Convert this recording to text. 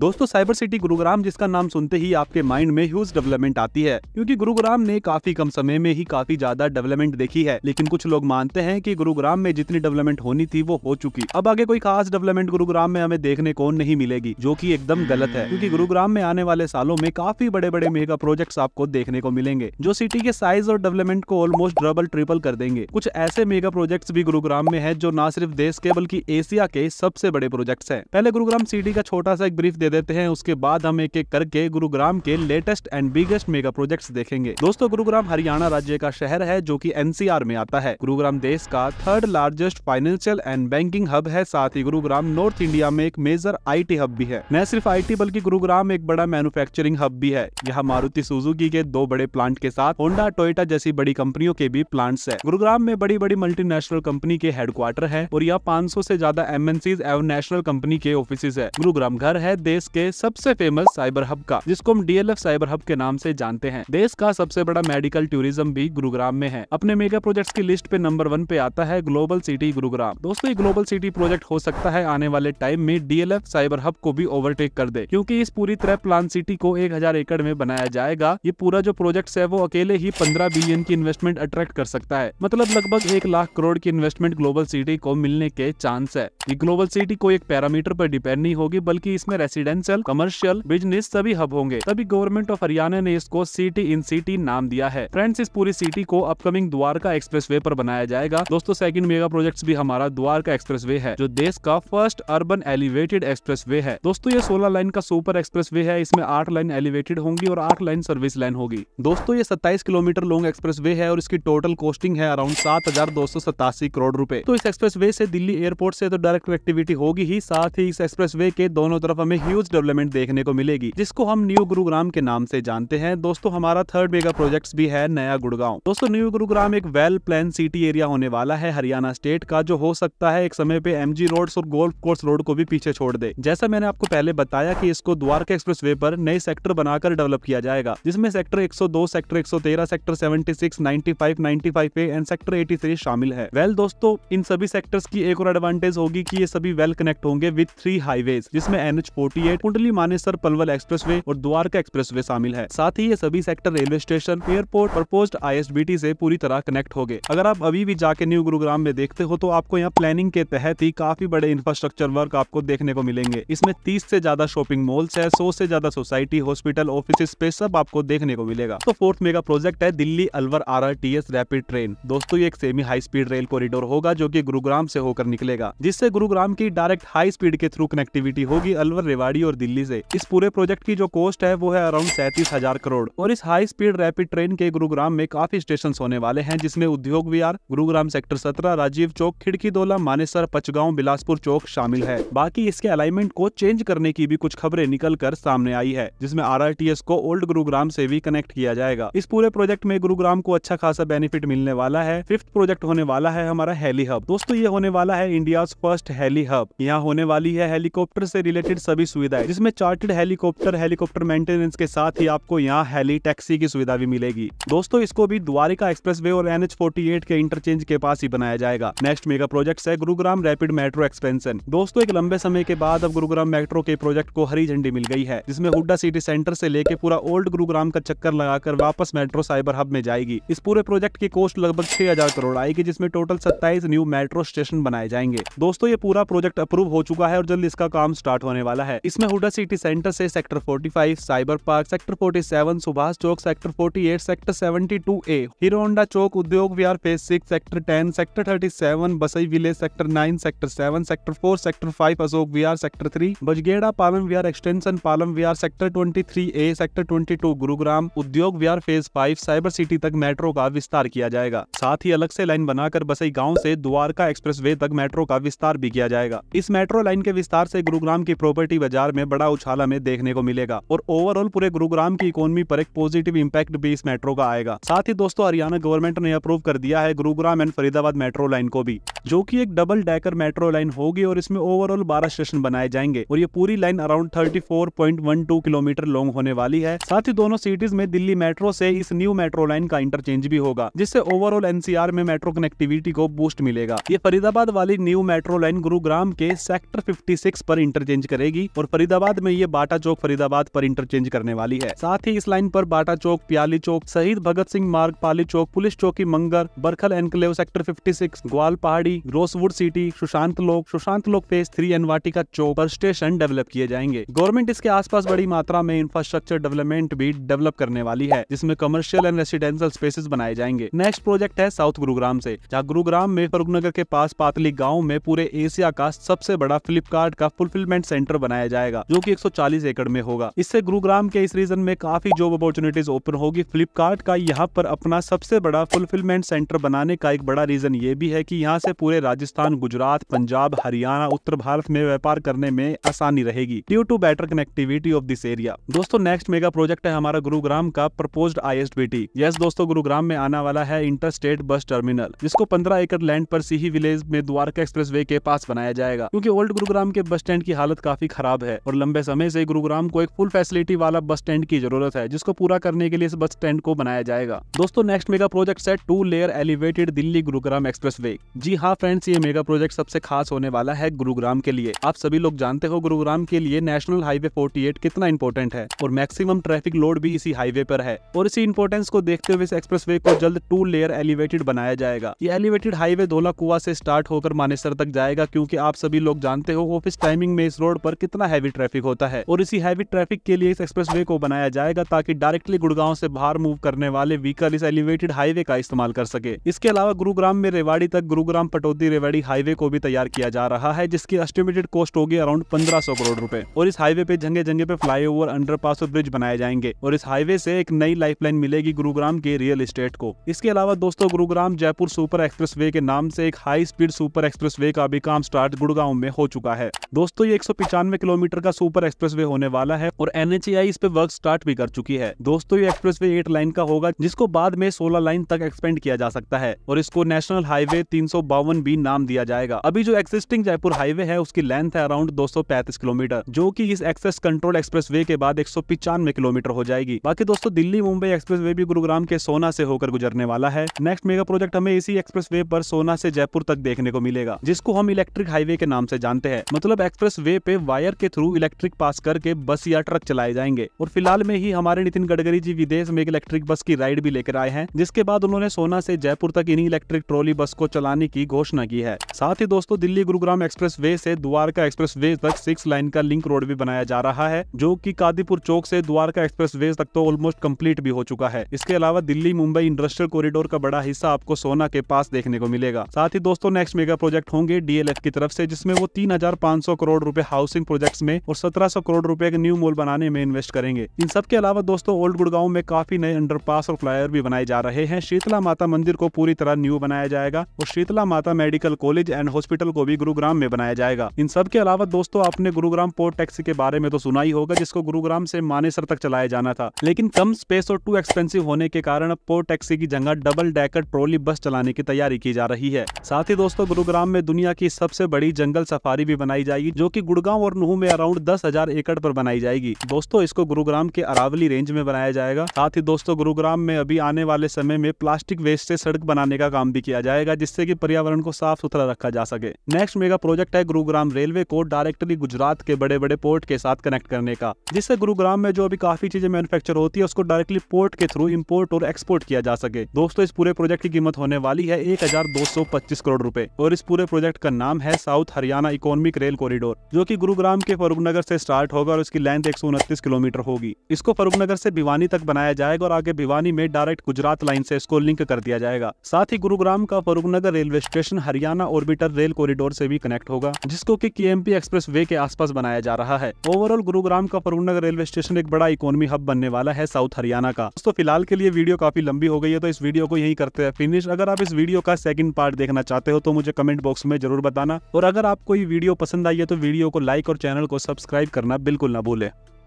दोस्तों cyber city Gurugram जिसका नाम सुनते ही आपके माइंड में ह्यूज डेवलपमेंट आती है, क्योंकि गुरुग्राम ने काफी कम समय में ही काफी ज्यादा डेवलपमेंट देखी है। लेकिन कुछ लोग मानते हैं कि गुरुग्राम में जितनी डेवलपमेंट होनी थी वो हो चुकी, अब आगे कोई खास डेवलपमेंट गुरुग्राम में हमें देखने को नहीं मिलेगी, जो की एकदम गलत है। क्योंकि गुरुग्राम में आने वाले सालों में काफी बड़े बड़े मेगा प्रोजेक्ट आपको देखने को मिलेंगे, जो सिटी के साइज और डेवलपमेंट को ऑलमोस्ट डबल ट्रिपल कर देंगे। कुछ ऐसे मेगा प्रोजेक्ट भी गुरुग्राम में है जो न सिर्फ देश के बल्कि एशिया के सबसे बड़े प्रोजेक्ट है। पहले गुरुग्राम सिटी का छोटा सा एक ब्रीफ दे देते हैं, उसके बाद हम एक एक करके गुरुग्राम के latest and biggest mega projects देखेंगे। दोस्तों गुरुग्राम हरियाणा राज्य का शहर है जो कि एनसीआर में आता है। गुरुग्राम देश का third largest financial and banking hub है। साथ ही गुरुग्राम नॉर्थ इंडिया में एक मेजर आईटी हब भी है। न सिर्फ आईटी बल्कि गुरुग्राम एक बड़ा मैन्युफैक्चरिंग हब भी है। यहाँ मारुति सुजुकी के 2 बड़े प्लांट के साथ होंडा टोइटा जैसी बड़ी कंपनियों के भी प्लांट्स है। गुरुग्राम में बड़ी बड़ी मल्टीनेशनल कंपनी के हेडक्वार्टर है और यहाँ 500 से ज्यादा एमएनसीज एवं नेशनल कंपनी के ऑफिस है। गुरुग्राम घर है देश के सबसे फेमस साइबर हब का, जिसको हम डीएलएफ साइबर हब के नाम से जानते हैं। देश का सबसे बड़ा मेडिकल टूरिज्म भी गुरुग्राम में है। अपने मेगा प्रोजेक्ट्स की लिस्ट पे नंबर 1 पे आता है ग्लोबल सिटी गुरुग्राम। दोस्तों ये ग्लोबल सिटी प्रोजेक्ट हो सकता है आने वाले टाइम में डीएलएफ साइबर हब को भी ओवरटेक कर दे, क्योंकि इस पूरी तरह प्लान सिटी को 1000 एकड़ में बनाया जाएगा। ये पूरा जो प्रोजेक्ट है वो अकेले ही 15 बिलियन की इन्वेस्टमेंट अट्रैक्ट कर सकता है, मतलब लगभग 1 लाख करोड़ की इन्वेस्टमेंट ग्लोबल सिटी को मिलने के चांस है। ये ग्लोबल सिटी कोई एक पैरामीटर पर डिपेंड नहीं होगी, बल्कि इसमें रेसिडेंशियल, कमर्शियल, बिजनेस सभी हब होंगे। तभी गवर्नमेंट ऑफ हरियाणा ने इसको सिटी इन सिटी नाम दिया है। फ्रेंड्स इस पूरी सिटी को अपकमिंग द्वारका एक्सप्रेसवे पर बनाया जाएगा। दोस्तों सेकंड मेगा प्रोजेक्ट्स भी हमारा द्वारका एक्सप्रेसवे है, जो देश का फर्स्ट अर्बन एलिवेटेड एक्सप्रेसवे है। दोस्तों ये 16 लाइन का सुपर एक्सप्रेसवे है। इसमें 8 लाइन एलिवेटेड होंगी और 8 लाइन सर्विस लाइन होगी। दोस्तों ये 27 किलोमीटर लॉन्ग एक्सप्रेसवे है और इसकी टोटल कॉस्टिंग है अराउंड 7,287 करोड़ रूपए। तो इस एक्सप्रेसवे से दिल्ली एयरपोर्ट से तो डायरेक्ट कनेक्टिविटी होगी ही, साथ ही इस एक्सप्रेसवे के दोनों तरफ हमें ह्यूज डेवलपमेंट देखने को मिलेगी, जिसको हम न्यू गुरुग्राम के नाम से जानते हैं। दोस्तों हमारा थर्ड मेगा प्रोजेक्ट भी है नया गुड़गांव। दोस्तों न्यू गुरुग्राम एक वेल प्लान सिटी एरिया होने वाला है हरियाणा स्टेट का, जो हो सकता है एक समय पे एमजी रोड्स और गोल्फ कोर्स रोड को भी पीछे छोड़ दे। जैसा मैंने आपको पहले बताया कि इसको द्वारका एक्सप्रेसवे पर नए सेक्टर बनाकर डेवलप किया जाएगा, जिसमें sector 102, sector 113, sector 76, 95, 95A and sector 83 शामिल है। वेल दोस्तों इन सभी सेक्टर्स की एक और एडवांटेज होगी कि ये सभी वेल कनेक्ट होंगे विद 3 हाईवेज, जिसमें NH 48, कुंडली मानेसर पलवल एक्सप्रेसवे और द्वारका एक्सप्रेसवे शामिल है। साथ ही ये सभी sector railway station, airport, proposed ISBT से पूरी तरह कनेक्ट होंगे। अगर आप अभी भी जाके न्यू गुरुग्राम में देखते हो तो आपको यहाँ प्लानिंग के तहत ही काफी बड़े इंफ्रास्ट्रक्चर वर्क आपको देखने को मिलेंगे। इसमें 30 से ज्यादा शॉपिंग मॉल्स है, 100 से ज्यादा सोसाइटी, हॉस्पिटल, ऑफिस स्पेस सब आपको देखने को मिलेगा। तो 4th मेगा प्रोजेक्ट है Delhi Alwar RRTS rapid train. दोस्तों ये एक semi high speed rail corridor होगा जो की गुरुग्राम से होकर निकलेगा, जिससे गुरुग्राम की डायरेक्ट हाई स्पीड के थ्रू कनेक्टिविटी होगी अलवर, रेवाड़ी और दिल्ली से। इस पूरे प्रोजेक्ट की जो कॉस्ट है वो है अराउंड 37,000 करोड़। और इस हाई स्पीड रैपिड ट्रेन के गुरुग्राम में काफी स्टेशन होने वाले हैं, जिसमें उद्योग विहार, गुरुग्राम सेक्टर 17, राजीव चौक, खिड़की दौला, मानेसर, पचगांव, बिलासपुर चौक शामिल है। बाकी इसके अलाइनमेंट को चेंज करने की भी कुछ खबरें निकल कर सामने आई है, जिसमें RRTS को ओल्ड गुरुग्राम से भी कनेक्ट किया जाएगा। इस पूरे प्रोजेक्ट में गुरुग्राम को अच्छा खासा बेनिफिट मिलने वाला है। 5th प्रोजेक्ट होने वाला है हमारा हेलीहब। दोस्तों ये होने वाला है इंडिया फर्स्ट हेलीहब। यहाँ होने वाली है हेलीकॉप्टर से रिलेटेड सभी सुविधाएं, जिसमें चार्टर्ड हेलीकॉप्टर, हेलीकॉप्टर मेंटेनेंस के साथ ही आपको यहाँ हेली टैक्सी की सुविधा भी मिलेगी। दोस्तों इसको भी द्वारिका एक्सप्रेसवे और NH 48 के इंटरचेंज के पास ही बनाया जाएगा। नेक्स्ट मेगा प्रोजेक्ट है गुरुग्राम रैपिड मेट्रो एक्सपेंशन। दोस्तों एक लंबे समय के बाद अब गुरुग्राम मेट्रो के प्रोजेक्ट को हरी झंडी मिल गई है, जिसमें हुड्डा सिटी सेंटर से लेके पूरा ओल्ड गुरुग्राम का चक्कर लगाकर वापस मेट्रो साइबर हब में जाएगी। इस पूरे प्रोजेक्ट की कॉस्ट लगभग 6,000 करोड़ आएगी, जिसमें टोटल 27 न्यू मेट्रो स्टेशन बनाए जाएंगे। दोस्तों ये पूरा प्रोजेक्ट अप्रूव हो चुका है और जल्द इसका काम स्टार्ट होने वाला है। इसमें हुड्डा सिटी सेंटर से sector 45, cyber park, sector 47, Subhash Chowk, sector 48, sector 72A, Hiroda Chowk, Udyog Vihar phase 6, sector 10, sector 37, Basai village, sector 9, sector 7, sector 4, sector 5 Ashok Vihar, sector 3 Bajghera Palam Vihar extension, Palam Vihar, sector 23A, sector 22 Gurugram, Udyog Vihar phase 5, cyber city तक मेट्रो का विस्तार किया जाएगा। साथ ही अलग से लाइन बनाकर बसई गाँव से द्वारका एक्सप्रेसवे तक मेट्रो का विस्तार भी किया जाएगा। इस मेट्रो लाइन के विस्तार से गुरुग्राम की प्रॉपर्टी बाजार में बड़ा उछाला में देखने को मिलेगा और ओवरऑल पूरे गुरुग्राम की इकोनॉमी पर एक पॉजिटिव इम्पैक्ट भी इस मेट्रो का आएगा। साथ ही दोस्तों हरियाणा गवर्नमेंट ने अप्रूव कर दिया है Gurugram and Faridabad metro line को भी, जो कि एक डबल डेकर मेट्रो लाइन होगी और इसमें ओवरऑल 12 स्टेशन बनाए जाएंगे और ये पूरी लाइन अराउंड 34.12 किलोमीटर लॉन्ग होने वाली है। साथ ही दोनों सिटीज में दिल्ली मेट्रो से इस न्यू मेट्रो लाइन का इंटरचेंज भी होगा, जिससे ओवरऑल NCR में मेट्रो कनेक्टिविटी को बूस्ट मिलेगा। ये फरीदाबाद वाली न्यू मेट्रो लाइन गुरुग्राम के सेक्टर 56 पर इंटरचेंज करेगी। और फरीदाबाद में ये बाटा चौक फरीदाबाद पर इंटरचेंज करने वाली है। साथ ही इस लाइन पर बाटा चौक, प्याली चौक, शहीद भगत सिंह मार्ग, पाली चौक, पुलिस चौकी, मंगर, बरखल एनक्लेव, सेक्टर 56, ग्वाल पहाड़ी, ग्रोसवुड city, Sushant Lok phase 3 and Vatika Chowk पर स्टेशन डेवलप किए जाएंगे। गवर्नमेंट इसके आसपास बड़ी मात्रा में इंफ्रास्ट्रक्चर डेवलपमेंट भी डेवलप करने वाली है, जिसमें कमर्शियल एंड रेसिडेंशियल स्पेसेस बनाए जाएंगे। नेक्स्ट प्रोजेक्ट है साउथ गुरुग्राम से, जहाँ गुरुग्राम में फर्रुखनगर के पास पातली गाँव में पूरे एशिया का सबसे बड़ा फ्लिपकार्ट का फुलफिलमेंट सेंटर बनाया जाएगा, जो कि 140 एकड़ में होगा। इससे गुरुग्राम के इस रीजन में काफी जॉब अपॉर्चुनिटीज ओपन होगी। फ्लिपकार्ट का यहाँ पर अपना सबसे बड़ा फुलफिलमेंट सेंटर बनाने का एक बड़ा रीजन ये भी है कि यहाँ से पूरे राजस्थान, गुजरात, पंजाब, हरियाणा, उत्तर भारत में व्यापार करने में आसानी रहेगी due to better connectivity of this area. दोस्तों, नेक्स्ट मेगा प्रोजेक्ट है हमारा गुरुग्राम का प्रपोज्ड ISBT। यस दोस्तों, गुरुग्राम में आने वाला है इंटर स्टेट बस टर्मिनल, जिसको 15 एकड़ लैंड पर सीही विलेज में द्वारका एक्सप्रेसवे के पास बनाया जाएगा, क्योंकि ओल्ड गुरुग्राम के बस स्टैंड की हालत काफी खराब है और लंबे समय से गुरुग्राम को एक फुल फैसिलिटी वाला बस स्टैंड की जरूरत है, जिसको पूरा करने के लिए इस बस स्टैंड को बनाया जाएगा। दोस्तों, नेक्स्ट मेगा प्रोजेक्ट है 2 layer elevated Delhi Gurugram expressway. जी हाँ फ्रेंड्स, ये मेगा प्रोजेक्ट सबसे खास होने वाला है गुरुग्राम के लिए। आप सभी लोग जानते हो गुरुग्राम के लिए नेशनल हाईवे 48 कितना इम्पोर्टेंट है और मैक्सिमम ट्रैफिक लोड भी इसी हाईवे पर है, और इसी इम्पोर्टेंस को देखते हुए इस एक्सप्रेसवे को जल्द 2 लेयर एलिवेटेड बनाया जाएगा। ये एलिवेटेड हाईवे धोला कुआ से स्टार्ट होकर मानेसर तक जाएगा, क्योंकि आप सभी लोग जानते हो ऑफिस टाइमिंग में इस रोड पर कितना हैवी ट्रैफिक होता है, और इसी हैवी ट्रैफिक के लिए इस एक्सप्रेसवे को बनाया जाएगा ताकि डायरेक्टली गुड़गांव से बाहर मूव करने वाले व्हीकल इस एलिवेटेड हाईवे का इस्तेमाल कर सके। इसके अलावा गुरुग्राम में रेवाड़ी तक गुरुग्राम पटौदी रेवाड़ी हाईवे को भी तैयार किया जा रहा है, जिसकी एस्टिमेटेड कॉस्ट होगी अराउंड 1500 करोड़ रूपए। और इस हाईवे पे जगह जगह पे फ्लाईओवर, अंडरपास और ब्रिज बनाए जाएंगे, और इस हाईवे से एक नई लाइफलाइन मिलेगी गुरुग्राम के रियल एस्टेट को। इसके अलावा दोस्तों, गुरुग्राम जयपुर सुपर एक्सप्रेसवे के नाम से एक हाई स्पीड सुपर एक्सप्रेसवे का भी काम स्टार्ट गुड़गांव में हो चुका है। दोस्तों, ये 195 किलोमीटर का सुपर एक्सप्रेसवे होने वाला है और NHAI इस पे वर्क स्टार्ट भी कर चुकी है। दोस्तों, ये एक्सप्रेसवे 8 लाइन का होगा, जिसको बाद में 16 लाइन तक एक्सपेंड किया जा सकता है, और इसको नेशनल हाईवे 352B नाम दिया जाएगा। अभी जो एक्सिस्टिंग जयपुर हाईवे है उसकी लेंथ है अराउंड 235 किलोमीटर, जो की इस एक्सेस कंट्रोल एक्सप्रेसवे के बाद 195 किलोमीटर हो जाएगी। बाकी दोस्तों, दिल्ली मुंबई एक्सप्रेसवे भी गुरुग्राम के सोना से होकर गुजरने वाला है। नेक्स्ट मेगा प्रोजेक्ट हमें इसी एक्सप्रेसवे पर सोना से जयपुर तक देखने को मिलेगा, जिसको हम इलेक्ट्रिक हाईवे के नाम से जानते हैं। मतलब एक्सप्रेसवे पे वायर के थ्रू इलेक्ट्रिक पास करके बस या ट्रक चलाए जाएंगे। और फिलहाल में ही हमारे नितिन गडकरी जी विदेश में एक इलेक्ट्रिक बस की राइड भी लेकर आए हैं, जिसके बाद उन्होंने सोना से जयपुर तक इन्हीं इलेक्ट्रिक ट्रॉली बस को चलाने की घोषणा की है। साथ ही दोस्तों, दिल्ली गुरुग्राम एक्सप्रेसवे से द्वारका एक्सप्रेसवे तक 6 लाइन का लिंक रोड भी बनाया जा रहा है, जो की कादीपुर चौक से द्वारका एक्सप्रेसवे तक तो ऑलमोस्ट कम्प्लीट भी हो चुका है। इसके अलावा दिल्ली मुंबई इंडस्ट्रियल कॉरिडोर का बड़ा हिस्सा आपको सोना के पास देखने को मिलेगा। साथ ही दोस्तों, नेक्स्ट मेगा प्रोजेक्ट होंगे DLF की तरफ से, जिसमें वो 3500 करोड़ रुपए हाउसिंग प्रोजेक्ट्स में और 1700 करोड़ रुपए के न्यू मॉल बनाने में इन्वेस्ट करेंगे। इन सब के अलावा दोस्तों, ओल्ड गुड़गांव में काफी नए अंडरपास और फ्लाईओवर भी बनाए जा रहे हैं। शीतला माता मंदिर को पूरी तरह न्यू बनाया जाएगा और शीतला माता मेडिकल कॉलेज एंड हॉस्पिटल को भी गुरुग्राम में बनाया जाएगा। इन सब के अलावा दोस्तों, आपने गुरुग्राम पोर्ट टैक्सी के बारे में तो सुना ही होगा, जिसको गुरुग्राम से मानेसर तक चलाया जाना था, लेकिन कम स्पेस और टू एक्सपेंसिव होने के कारण अब पोर्ट टैक्सी की जगह डबल डेकर ट्रॉली बस चलाने की तैयारी की जा रही है। साथ ही दोस्तों, गुरुग्राम में दुनिया की सबसे बड़ी जंगल सफारी भी बनाई जाएगी, जो कि गुड़गांव और नूह में अराउंड 10,000 एकड़ पर बनाई जाएगी। दोस्तों, इसको गुरुग्राम के अरावली रेंज में बनाया जाएगा। साथ ही दोस्तों, गुरुग्राम में अभी आने वाले समय में प्लास्टिक वेस्ट से सड़क बनाने का काम भी किया जाएगा, जिससे कि पर्यावरण को साफ सुथरा रखा जा सके। नेक्स्ट मेगा प्रोजेक्ट है गुरुग्राम रेलवे को डायरेक्टली गुजरात के बड़े बड़े पोर्ट के साथ कनेक्ट करने का, जिससे गुरुग्राम में जो अभी काफी चीजें मैन्युफैक्चर होती है उसको डायरेक्टली पोर्ट के थ्रू इम्पोर्ट और एक्सपोर्ट किया जा सके। दोस्तों, इस पूरे प्रोजेक्ट की कीमत होने वाली है 1225 करोड़ रूपए, और इस पूरे प्रोजेक्ट का नाम है south Haryana economic rail corridor, जो कि गुरुग्राम के फर्रुखनगर से स्टार्ट होगा और इसकी लेंथ 129 किलोमीटर होगी। इसको फर्रुखनगर से भिवानी तक बनाया जाएगा और आगे भिवानी में डायरेक्ट गुजरात लाइन से इसको लिंक कर दिया जाएगा। साथ ही गुरुग्राम का Farrukhnagar railway station Haryana orbiter rail corridor से भी कनेक्ट होगा, जिसको कि KMP एक्सप्रेसवे के आसपास बनाया जा रहा है। ओवरऑल गुरुग्राम का फर्रुखनगर रेलवे स्टेशन एक बड़ा इकोनॉमी हब बनने वाला है साउथ हरियाणा का। दोस्तों, फिलहाल के लिए वीडियो काफी लंबी हो गई है, तो इस वीडियो को यही करते हैं फिनिश। अगर आप इस वीडियो का सेकंड पार्ट देखना चाहते हो तो मुझे कमेंट बॉक्स में जरूर बताना, और अगर आपको ये वीडियो पसंद आई है तो वीडियो को लाइक और चैनल को सब्सक्राइब करना बिल्कुल ना भूले।